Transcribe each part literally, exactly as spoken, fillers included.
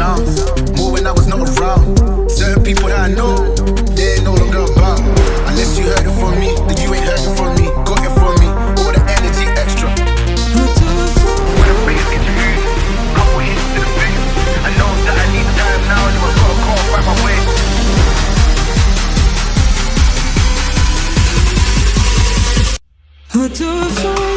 sound. More when I was not around. Certain people that I know, they ain't no longer about. Unless you heard it from me, then you ain't heard it from me. Got it from me, all the energy extra. When I'm bringing interviews, couple hits to the face. I know that I need time now, and I've got to go find my way. What do I find?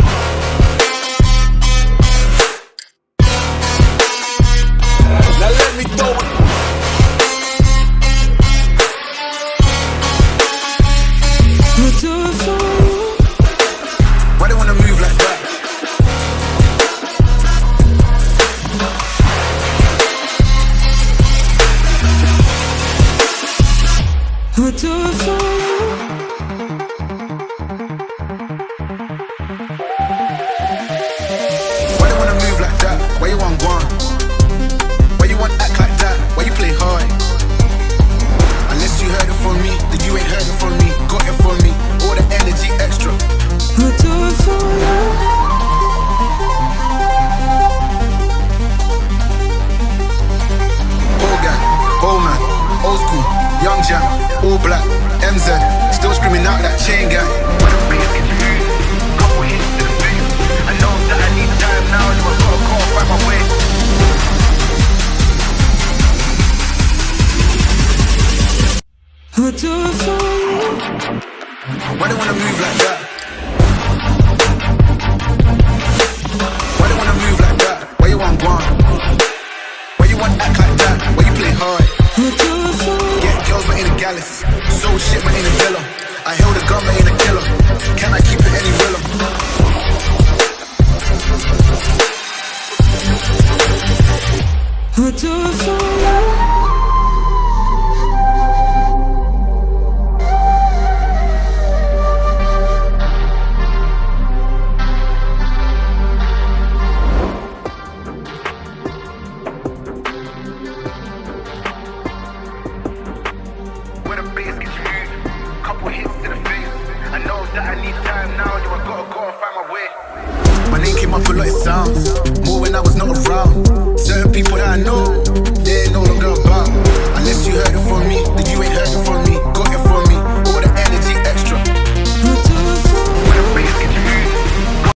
More when I was not around. Certain people that I know,